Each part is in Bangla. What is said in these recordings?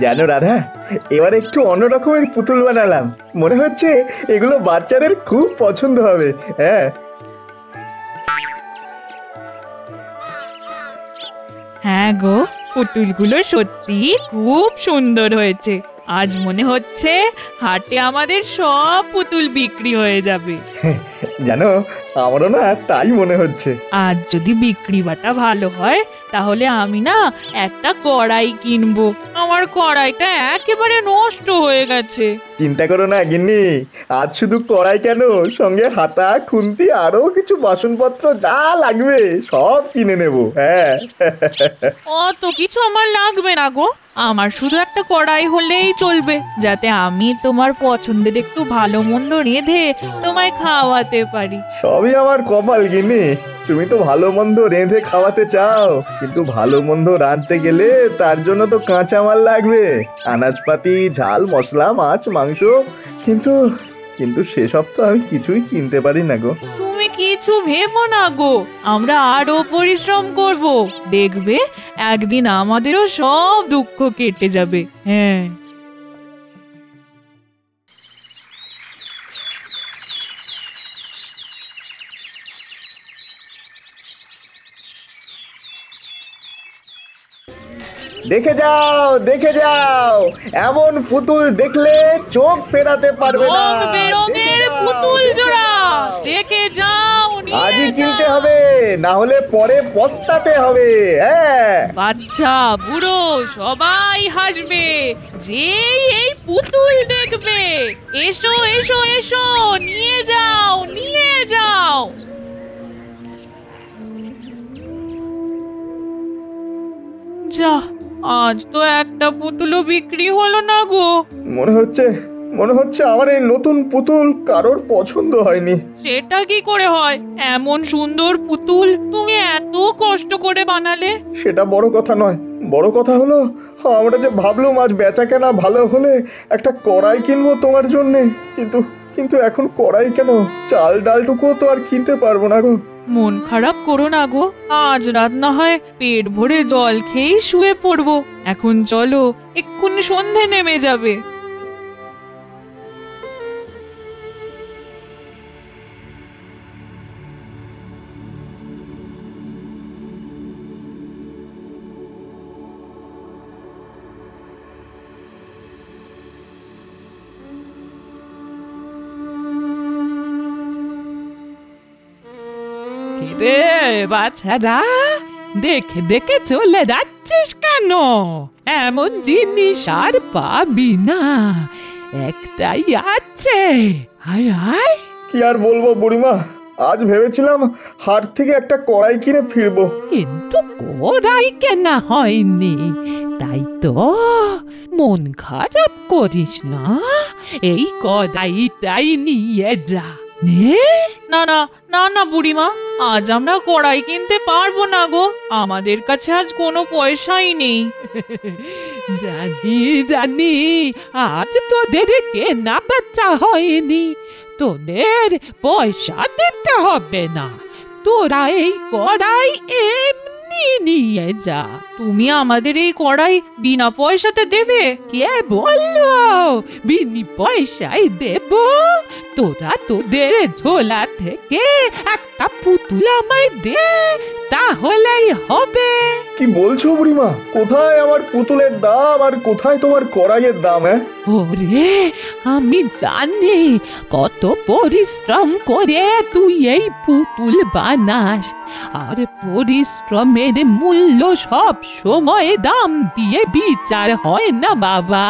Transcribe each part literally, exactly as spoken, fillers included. जानो राधा एबार एक अन्य रकमेर पुतुल बनालाम मने होच्छे एगुलो बाच्चादेर खूब पछंद होबे। हाँ हाँ गो पुतुलगुलो सत्यि खूब सुंदर होयेछे आज मने होच्छे हाटे आमादेर सब पुतुल बिक्री होये जाबे। जानो আমারও না তাই মনে হচ্ছে আজ যদি বিক্রি বাটা ভালো হয় তাহলে আমি না একটা কড়াই কিনবো আমার কড়াইটা একেবারে নষ্ট হয়ে গেছে। চিন্তা করো না গিন্নি আজ শুধু কড়াই কেন সঙ্গে হাতা খুন্তি আরো কিছু বাসনপত্র যা লাগবে সব কিনে নেব। হ্যাঁ অত কিছু আমার লাগবে না গো আমার শুধু একটা কড়াই হলেই চলবে যাতে আমি তোমার পছন্দের একটু ভালো মন্দ রেঁধে তোমায় খাওয়াতে পারি। সবই আমার কপাল গিন্নি তুমি তো ভালো মন্দ রেঁধে খাওয়াতে চাও কিন্তু ভালো মন্দ রাঁধতে গেলে তার জন্য তো কাঁচা মাল লাগবে আনাজপাতি ঝাল মশলা মাছ মাংস কিন্তু কিন্তু সেসব তো আমি কিছুই কিনতে পারি না গো। তুমি কিছু ভেবো না গো আমরা আরো পরিশ্রম করব দেখবে একদিন আমাদেরও সব দুঃখ কেটে যাবে। হ্যাঁ देखे जाओ देखे जाओ एमन पुतुल देखले चोख फेराते पारबे ना रंग बेरंगेर पुतुल जोड़ा देखे जाओ आजई किनते होबे ना होले परे पछताते होबे। हां बच्चा बुड़ो सबाई हासबे जे ये पुतुल देखबे एसो एसो एसो निये जाओ निये जाओ। जा आज तो একটা পুতুলও বিক্রি হলো না গো মনে হচ্ছে মনে হচ্ছে আমার এই নতুন পুতুল কারোর পছন্দ হয়নি। সেটা কি করে হয় এমন সুন্দর পুতুল তুমি এত কষ্ট করে বানালে সেটা বড় কথা নয় বড় কথা হলো আমরা যে ভাবলাম আজ বেচাকেনা ভালো হলে একটা কড়াই কিনবো তোমার জন্য কিন্তু কিন্তু এখন কড়াই কেন চাল ডালটুকু তো আর কিনতে পারবো না গো। মন খারাপ করো না গো আজ রাত না হয় পেট ভরে জল খেয়ে শুয়ে পড়বো এখন চলো এক্ষুনি সন্ধে নেমে যাবে। বাচ্চারা দেখে দেখে চলে যাচ্ছিস কেন এমন জিনিস আর পাবি না একটাই আছে আয় আয়। কি আর বলবো বুড়িমা আজ ভেবেছিলাম হাট থেকে একটা কড়াই কিনে ফিরবো কিন্তু কড়াই কেনা হয়নি তাই তো মন খারাপ করিস না এই কড়াইটাই নিয়ে যা। না না না না বুড়িমা আজ আমরা কড়াই কিনতে পারবো না গো আমাদের কাছে আজ কোনো পয়সাই নেই। জানি জানি আজ তোদের কেনা বেচা হয়নি তোদের পয়সা দিতে হবে না তোরা এই কড়াই এমনি নিয়ে যা। তুমি আমাদের এই কড়াই বিনা পয়সাতে দেবে কে বললো বিনা পয়সায় দেব তোরা তোদের ঝোলা থেকে একটা পুতুল আমায় দে তাহলেই হবে। কি বলছো বুড়িমা কোথায় আমার পুতুলের দাম আর কোথায় তোমার কড়াইয়ের দাম? ওরে আমি জানি কত পরিশ্রম করে তুই এই পুতুল বানাস আর পরিশ্রমের মূল্য সব সময় দাম দিয়ে বিচার হয় না বাবা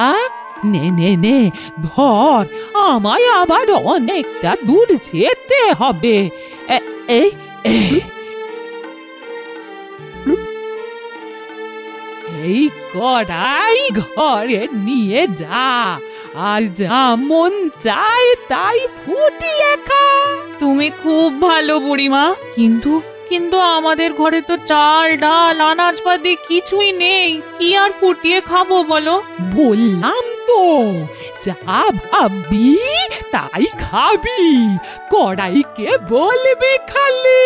নে নে নে ধর আমায় আবার অনেকটা দূর যেতে হবে। এই কড়াই ঘরে নিয়ে যা আর যা মন চায় তাই ফুটিয়ে খা। তুমি খুব ভালো বুড়িমা কিন্তু কিন্তু আমাদের ঘরে তো চাল ডাল আনাজপাতি কিছুই নেই কি আর ফুটিয়ে খাবো বলো। বললাম তো যা ভাববি তাই খাবি কড়াইকে বলবি খালি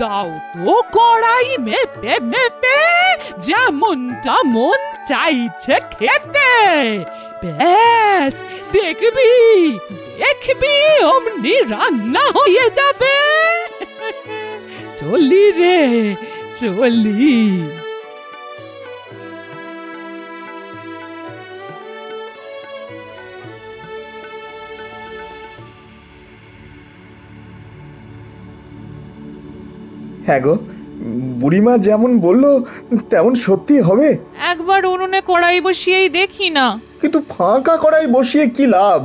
দাও তো কড়াই মেপে মেপে যেমনটা মন চাইছে খেতে। বেশ দেখবি দেখবি অমনি রান্না হয়ে যাবে। চলি রে চলি। হ্যাঁ গো, বুড়িমা যেমন বললো তেমন সত্যি হবে। একবার উনুনে কড়াই বসিয়েই দেখি না। কিন্তু ফাঁকা কড়াই বসিয়ে কি লাভ?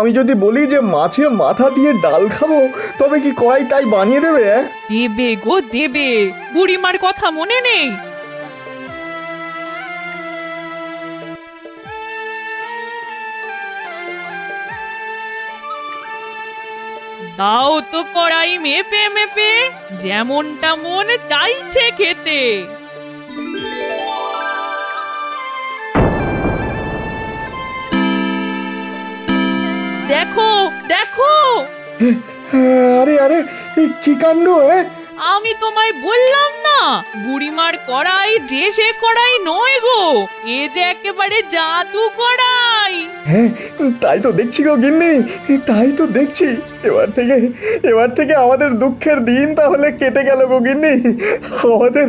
আমি যদি বলি যে মাছের মাথা দিয়ে ডাল খাবো, তবে কি কড়াই তাই বানিয়ে দেবে? দেবে গো দেবে, বুড়িমার কথা মনে নেই? তাও তো কড়াই মেপে মেপে যেমনটা মন চাইছে খেতে। দেখো দেখো। আরে আরে কি কাণ্ড! আমি তোমায় বললাম না বুড়িমার কড়াই যে সে কড়াই নয় গো, এ যে একেবারে জাদু কড়াই। হ্যাঁ তাই তো দেখছি গো গিন্নি, তাই তো দেখছি। এবার থেকে এবার থেকে আমাদের দুঃখের দিন তাহলে কেটে গেল গো গিন্নি, আমাদের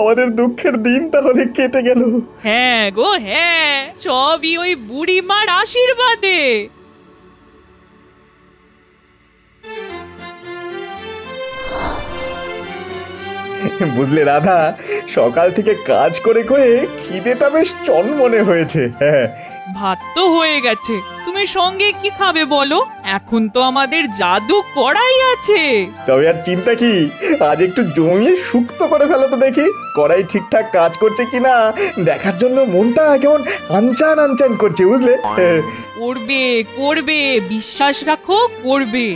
আমাদের দুঃখের দিন তাহলে কেটে গেল। হ্যাঁ গো হ্যাঁ, সবই ওই বুড়িমার আশীর্বাদে। বুঝলে রাধা, সকাল থেকে কাজ করে করে খিদেটা বেশ চনমনে হয়েছে। হ্যাঁ ভাত তো হয়ে গেছে, তুমি সঙ্গে কি খাবে বলো? এখন তো আমাদের জাদু কড়াই আছে। তবে আর চিন্তা কি, আজ একটু জমিয়ে শুক্ত করে ফেলো তো দেখি। কড়াই ঠিকঠাক কাজ করছে কিনা দেখার জন্য মনটা কেমন আনচান আনচান করছে, বুঝলে? করবে করবে, বিশ্বাস রাখো করবে।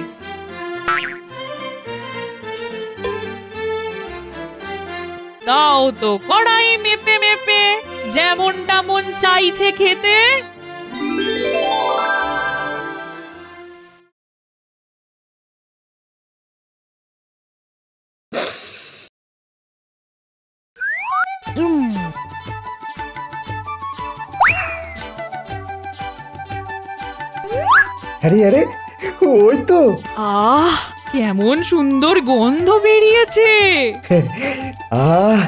দাও তো কড়াই মেপে মেপে যেমনটা মন চাইছে খেতে। আরে আরে ওই তো, আহ কেমন সুন্দর গন্ধ বেরিয়েছে। আহ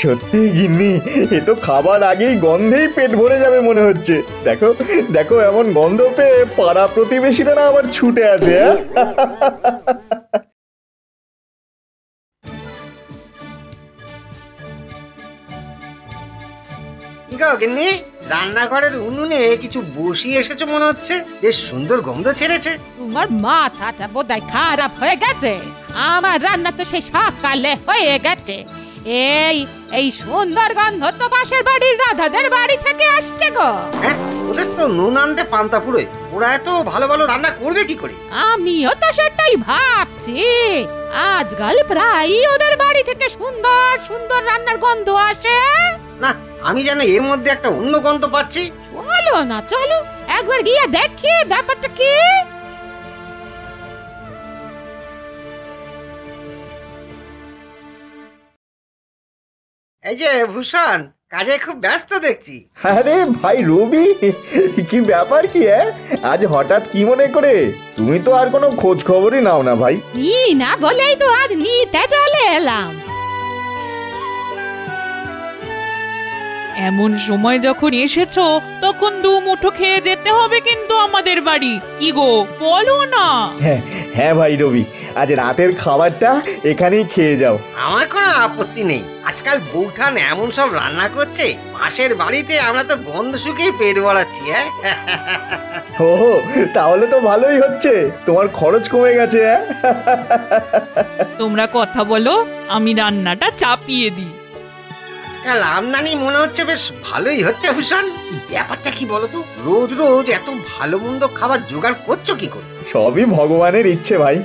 সত্যি গিন্নি, এ তো খাবার আগেই গন্ধেই পেট ভরে যাবে মনে হচ্ছে। দেখো দেখো, এমন গন্ধ পেয়ে পাড়া প্রতিবেশীরা না আবার ছুটে আসে। গিন্নি রান্নাঘরের উনুনে কিছু বসিয়ে এসেছে মনে হচ্ছে, বেশ সুন্দর গন্ধ ছেড়েছে। তোমার মাথাটা বোধহয় খারাপ হয়ে গেছে। আমার রান্না তো সেই সকালে হয়ে গেছে। এই এই সুন্দর গন্ধ তো পাশের বাড়ির রাধাদের বাড়ি থেকে আসছে গো। হ্যাঁ ওদের তো নুন আনতে পান্তা ফুরোয়, ওরা এত ভালো ভালো রান্না করবে কি করে? আমিও তো সেটাই ভাবছি। আজকাল প্রায় ওদের বাড়ি থেকে সুন্দর সুন্দর রান্নার গন্ধ আসে। না আমি জানি এর মধ্যে একটা অন্য গন্ধ পাচ্ছি। চলো না চলো একবার গিয়ে দেখি ব্যাপারটা কি। এই যে ভূষণ, কাজে খুব ব্যস্ত দেখছি। আরে ভাই রবি, কি ব্যাপার কি আজ হঠাৎ কি মনে করে? তুমি তো আর কোনো খোঁজ খবরই নাও না ভাই। নি না বলেই তো আজ নিতে চলে এলাম। এমন সময় যখন এসেছো তখন দু মুঠো খেয়ে যেতে হবে কিন্তু আমাদের বাড়ি। কি গো বলো না? হ্যাঁ হ্যাঁ ভাই রবি, আজ রাতের খাবারটা এখানেই খেয়ে যাও, আমার কোনো আপত্তি নেই। আজকাল বউঠান এমন সব রান্না করছে, পাশের বাড়িতে আমরা তো গন্ধ শুকেই পেট ভরাচ্ছি। ও তাহলে তো ভালোই হচ্ছে, তোমার খরচ কমে গেছে। তোমরা কথা বলো, আমি রান্নাটা চাপিয়ে দিই। কাল আমদানি মনে হচ্ছে বেশ ভালোই হচ্ছে ভূষণ। ব্যাপারটা কি বলতো, রোজ রোজ এত ভালো মন্দ খাবার জোগাড় করছো কি করে? সবই ভগবানের ইচ্ছে ভাই।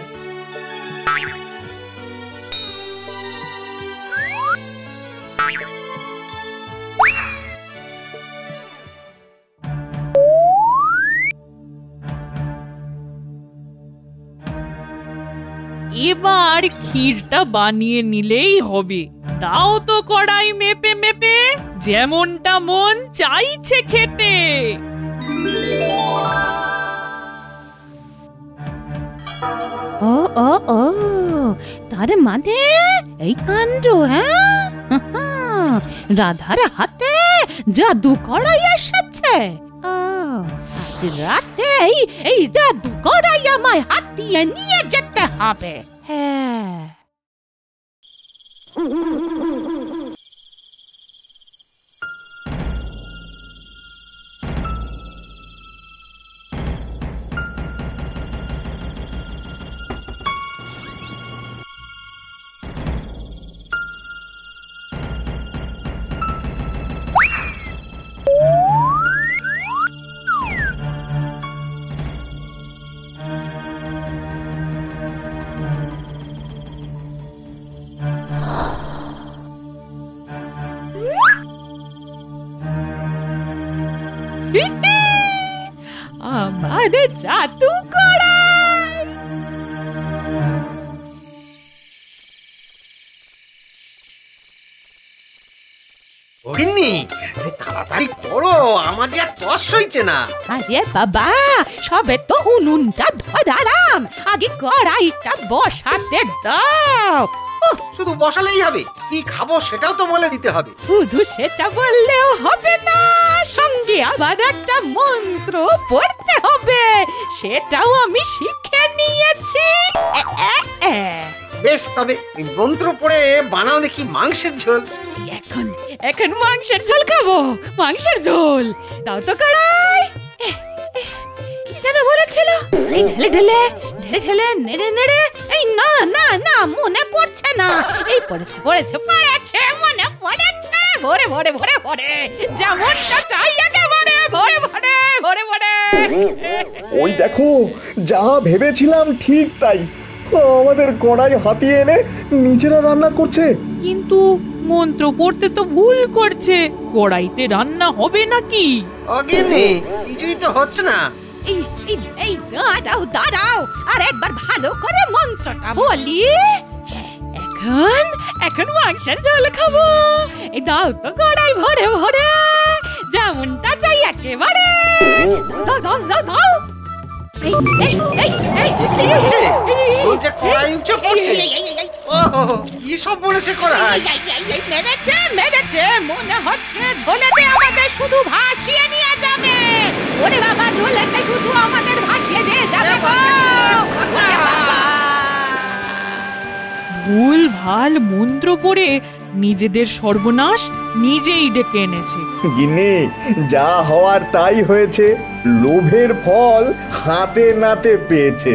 এবার ক্ষীরটা বানিয়ে নিলেই হবে। দাও তো কড়াই মেপে মেপে যেমনটা মন চাইছে খেতে। ও ও ও তার মানে এই কাণ্ড, হ্যাঁ রাধার হাতে জাদু কড়াই এসেছে। আজ রাতে এই জাদু কড়াই আমায় হাতিয়ে নিয়ে যেতে হবে। হ্যাঁ जादू कड़ाई। ওগিন্নি আরে তাড়াতাড়ি করো, আমার যা তস হইছে না। আরে বাবা সবে তো উনুনটা ধরালাম, আগে কড়াইটা বসাতে দাও। শুধু বসালেই হবে, কি খাবো সেটাও তো বলে দিতে হবে। শুধু সেটা বললেও হবে না, সঙ্গে আবার একটা মন্ত্র পড়তে হবে, সেটাও আমি শিখে নিয়েছি। বেশ, তবে মন্ত্র পড়ে বানাও দেখি মাংসের ঝোল। এখন এখন মাংসের ঝোল খাবো, মাংসের ঝোল দাও তো কড়াই। ওই দেখো, যা ভেবেছিলাম ঠিক তাই, আমাদের কড়াই হাতিয়ে এনে নিজেরা রান্না করছে। কিন্তু মন্ত্র পড়তে তো ভুল করছে, কড়াইতে রান্না হবে নাকি? অগিনি কিছুই তো হচ্ছে না। শুধু ভাসিয়ে নিয়ে যাবে। ওরে বাবা ঝোলেতে শুধু আমাদের ভাসিয়ে দিয়ে যাবে। ভুল ভাল মন্ত্র পড়ে নিজেদের সর্বনাশ নিজেই ডেকে এনেছে। গিন্নি যা হওয়ার তাই হয়েছে, লোভের ফল হাতে নাতে পেয়েছে।